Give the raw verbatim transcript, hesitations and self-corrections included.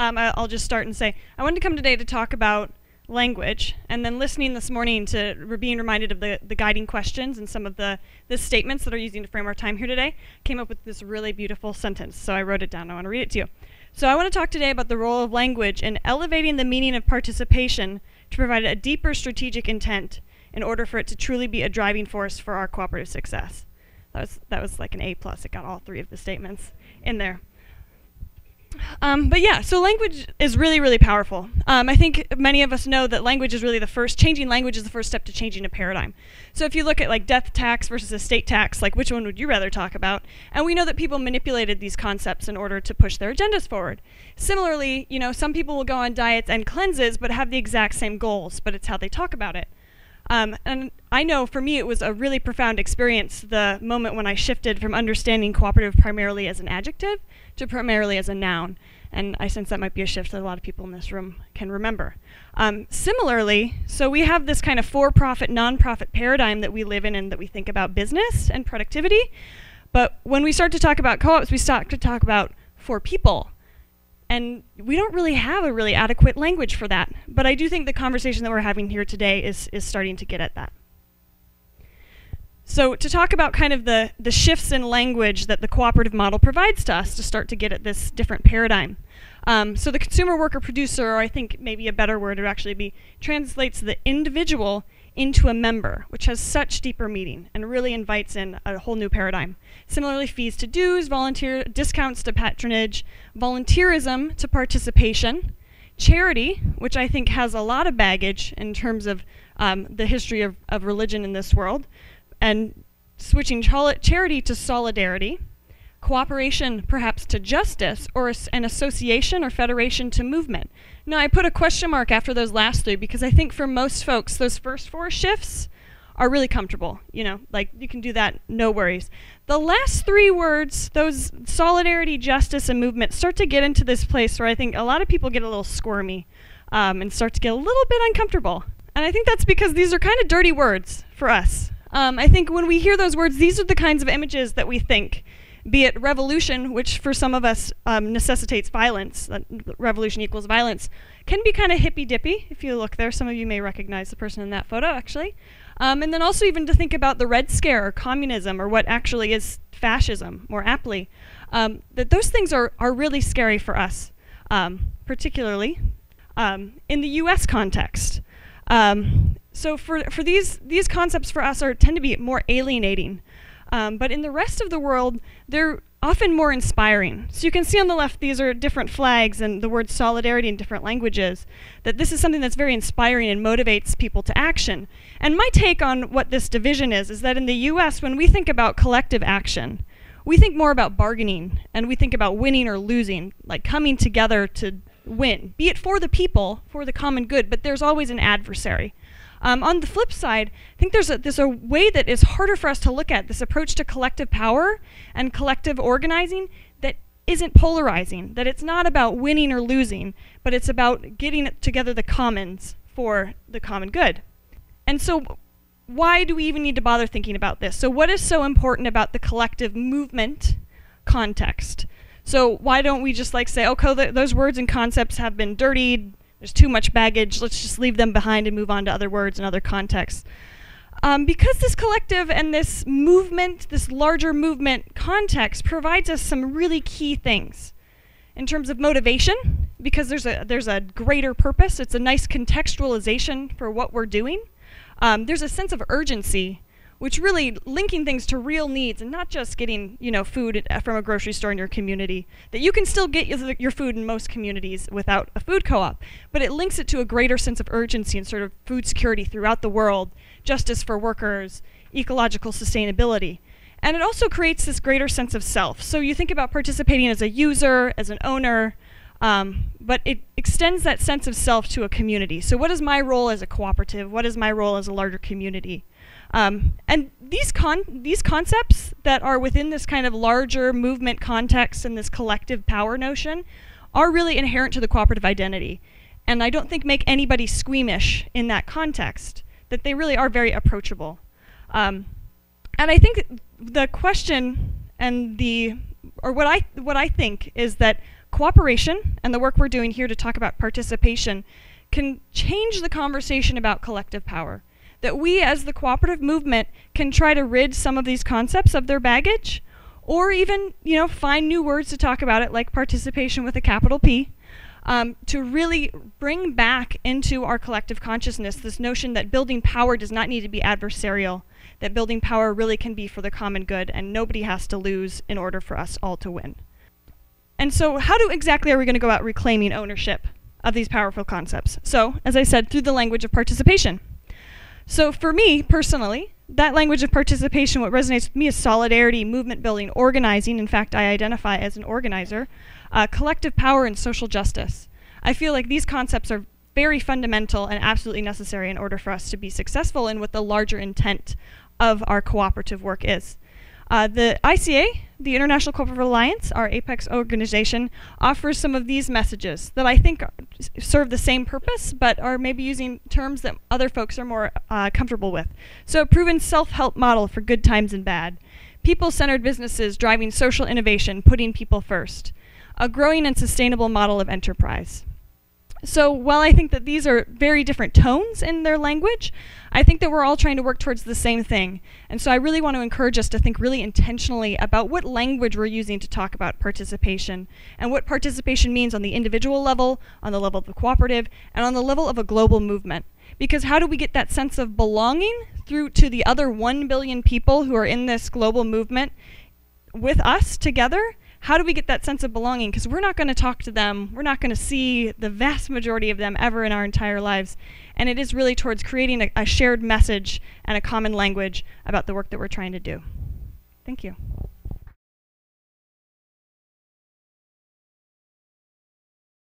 Um, I'll just start and say, I wanted to come today to talk about language, and then listening this morning to being reminded of the, the guiding questions and some of the, the statements that are using to frame our time here today, came up with this really beautiful sentence, so I wrote it down. I want to read it to you. So I want to talk today about the role of language in elevating the meaning of participation to provide a deeper strategic intent in order for it to truly be a driving force for our cooperative success. That was, that was like an A plus. It got all three of the statements in there. Um, but yeah, so language is really, really powerful. Um, I think many of us know that language is really the first, changing language is the first step to changing a paradigm. So if you look at like death tax versus estate tax, like which one would you rather talk about? And we know that people manipulated these concepts in order to push their agendas forward. Similarly, you know, some people will go on diets and cleanses but have the exact same goals, but it's how they talk about it. Um, and I know for me it was a really profound experience, the moment when I shifted from understanding cooperative primarily as an adjective to primarily as a noun. And I sense that might be a shift that a lot of people in this room can remember. Um, similarly, so we have this kind of for-profit, non-profit paradigm that we live in and that we think about business and productivity. But when we start to talk about co-ops, we start to talk about for people. And we don't really have a really adequate language for that. But I do think the conversation that we're having here today is, is starting to get at that. So to talk about kind of the, the shifts in language that the cooperative model provides to us to start to get at this different paradigm. Um, so the consumer, worker, producer, or I think maybe a better word would actually be, translates the individual into a member, which has such deeper meaning and really invites in a whole new paradigm. Similarly, fees to dues, volunteer discounts to patronage, volunteerism to participation, charity, which I think has a lot of baggage in terms of um, the history of, of religion in this world, and switching charity to solidarity, cooperation perhaps to justice, or an association or federation to movement. Now I put a question mark after those last three because I think for most folks those first four shifts are really comfortable, you know, like you can do that, no worries. The last three words, those solidarity, justice, and movement, start to get into this place where I think a lot of people get a little squirmy um, and start to get a little bit uncomfortable. And I think that's because these are kind of dirty words for us. Um, I think when we hear those words, these are the kinds of images that we think, be it revolution, which for some of us um, necessitates violence, uh, revolution equals violence, can be kind of hippy-dippy. If you look there, some of you may recognize the person in that photo, actually. Um, and then also even to think about the Red Scare or communism or what actually is fascism, more aptly, um, that those things are, are really scary for us, um, particularly um, in the U S context. Um, so for, for these, these concepts for us are, tend to be more alienating. Um, but in the rest of the world, they're often more inspiring. So you can see on the left, these are different flags and the word solidarity in different languages, that this is something that's very inspiring and motivates people to action. And my take on what this division is, is that in the U S, when we think about collective action, we think more about bargaining, and we think about winning or losing, like coming together to win, be it for the people, for the common good, but there's always an adversary. Um, on the flip side, I think there's a, there's a way that is harder for us to look at, this approach to collective power and collective organizing that isn't polarizing, that it's not about winning or losing, but it's about getting together the commons for the common good. And so why do we even need to bother thinking about this? So what is so important about the collective movement context? So why don't we just like say, okay, th those words and concepts have been dirtied, there's too much baggage, let's just leave them behind and move on to other words and other contexts. Um, because this collective and this movement, this larger movement context provides us some really key things. In terms of motivation, because there's a, there's a greater purpose, it's a nice contextualization for what we're doing. Um, there's a sense of urgency, which really linking things to real needs and not just getting, you know, food at, from a grocery store in your community, that you can still get your, your food in most communities without a food co-op, but it links it to a greater sense of urgency and sort of food security throughout the world, justice for workers, ecological sustainability. And it also creates this greater sense of self. So you think about participating as a user, as an owner, Um, but it extends that sense of self to a community. So what is my role as a cooperative? What is my role as a larger community? Um, and these, con these concepts that are within this kind of larger movement context and this collective power notion are really inherent to the cooperative identity. And I don't think make anybody squeamish in that context, that they really are very approachable. Um, and I think the question and the, or what I, what I think is that cooperation and the work we're doing here to talk about participation can change the conversation about collective power. That we as the cooperative movement can try to rid some of these concepts of their baggage, or even, you know, find new words to talk about it, like participation with a capital P, um, to really bring back into our collective consciousness this notion that building power does not need to be adversarial, that building power really can be for the common good and nobody has to lose in order for us all to win. And so how do exactly are we going to go about reclaiming ownership of these powerful concepts? So, as I said, through the language of participation. So for me, personally, that language of participation, what resonates with me is solidarity, movement building, organizing. In fact, I identify as an organizer. Uh, collective power and social justice. I feel like these concepts are very fundamental and absolutely necessary in order for us to be successful in what the larger intent of our cooperative work is. Uh, the I C A, the International Cooperative Alliance, our apex organization, offers some of these messages that I think serve the same purpose, but are maybe using terms that other folks are more uh, comfortable with. So a proven self-help model for good times and bad. People-centered businesses driving social innovation, putting people first. A growing and sustainable model of enterprise. So while I think that these are very different tones in their language, I think that we're all trying to work towards the same thing. And so I really want to encourage us to think really intentionally about what language we're using to talk about participation and what participation means on the individual level, on the level of the cooperative, and on the level of a global movement. Because how do we get that sense of belonging through to the other one billion people who are in this global movement with us together? How do we get that sense of belonging? Because we're not going to talk to them. We're not going to see the vast majority of them ever in our entire lives. And it is really towards creating a, a shared message and a common language about the work that we're trying to do. Thank you.